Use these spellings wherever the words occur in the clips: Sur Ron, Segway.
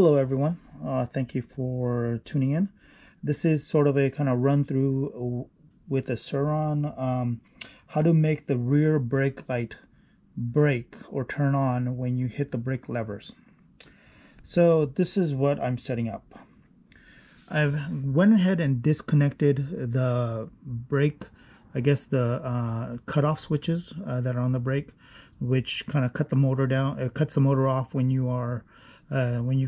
Hello everyone, thank you for tuning in. This is sort of a kind of run through with a Sur Ron, how to make the rear brake light break or turn on when you hit the brake levers. So this is what I'm setting up. I've went ahead and disconnected the brake, I guess the cutoff switches that are on the brake, which kind of cut the motor down. It cuts the motor off when you are when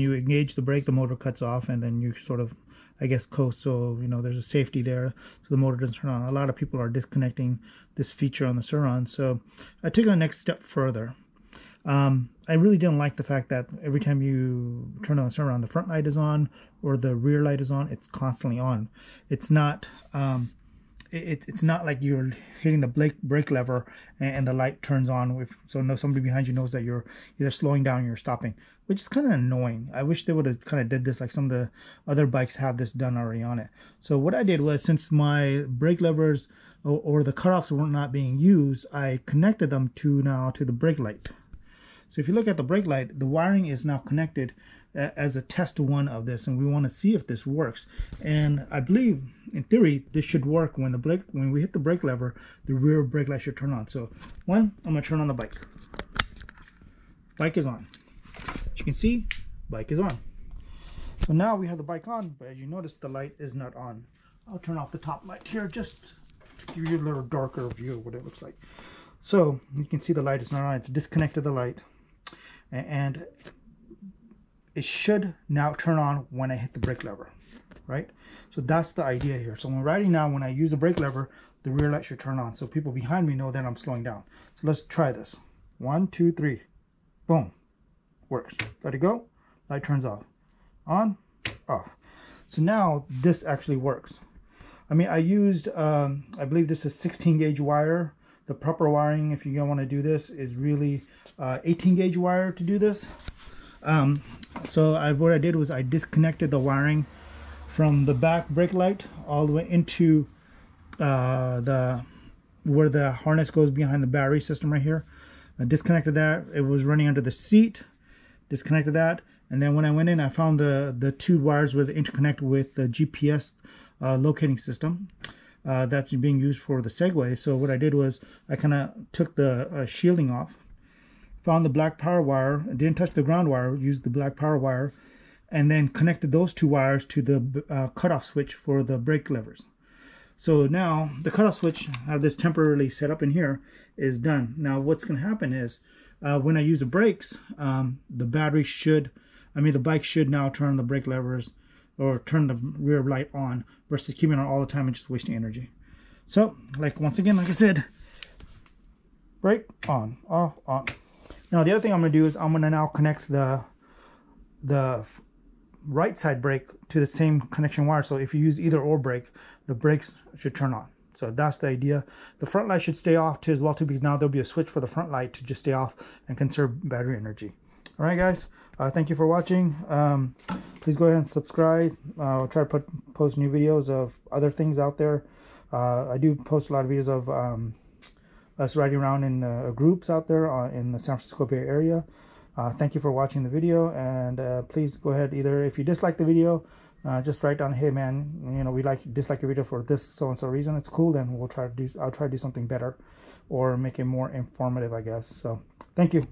you engage the brake. The motor cuts off, and then you sort of, I guess, coast. So you know there's a safety there, so the motor doesn't turn on. A lot of people are disconnecting this feature on the Sur Ron, so I took it the next step further. I really didn't like the fact that every time you turn on the Sur Ron, the front light is on or the rear light is on. It's constantly on. It's not. It's not like you're hitting the brake lever and the light turns on. So somebody behind you knows that you're either slowing down or you're stopping, which is kind of annoying. I wish they would have kind of did this like some of the other bikes have this done already on it. So what I did was, since my brake levers or the cutoffs were not being used, I connected them now to the brake light. So if you look at the brake light, the wiring is now connected as a test one of this, and we want to see if this works. And I believe, in theory, this should work. When we hit the brake lever, the rear brake light should turn on. So one, I'm going to turn on the bike. Bike is on. As you can see, bike is on. So now we have the bike on, but as you notice, the light is not on. I'll turn off the top light here just to give you a little darker view of what it looks like. So you can see the light is not on. It's disconnected the light, and it should now turn on when I hit the brake lever, right? So that's the idea here. So right now, when I use the brake lever, the rear light should turn on, so people behind me know that I'm slowing down. So let's try this. 1, 2, 3, boom, works. Let it go, light turns off, on, off. So now this actually works. I mean, I used, I believe this is 16 gauge wire. The proper wiring, if you want to do this, is really 18 gauge wire to do this. What I did was I disconnected the wiring from the back brake light all the way into where the harness goes behind the battery system right here. I disconnected that. It was running under the seat. Disconnected that, and then when I went in, I found the two wires with interconnect with the GPS locating system that's being used for the Segway. So what I did was I kind of took the shielding off. Found the black power wire, didn't touch the ground wire, used the black power wire, and then connected those two wires to the cutoff switch for the brake levers. So now the cutoff switch, I have this temporarily set up in here, is done. Now what's going to happen is when I use the brakes, the bike should now turn the brake levers or turn the rear light on versus keeping it on all the time and just wasting energy. So once again, like I said, brake on, off, on. Now the other thing I'm going to do is I'm going to now connect the right side brake to the same connection wire. So if you use either or brake, the brakes should turn on. So that's the idea. The front light should stay off too as well, because now there'll be a switch for the front light to just stay off and conserve battery energy. All right, guys. Thank you for watching. Please go ahead and subscribe. I'll try to post new videos of other things out there. I do post a lot of videos of us riding around in groups out there in the San Francisco Bay Area. Thank you for watching the video, and please go ahead, either if you dislike the video, just write down, hey man, you know, we dislike your video for this so and so reason. It's cool, then I'll try to do something better or make it more informative, I guess. So thank you.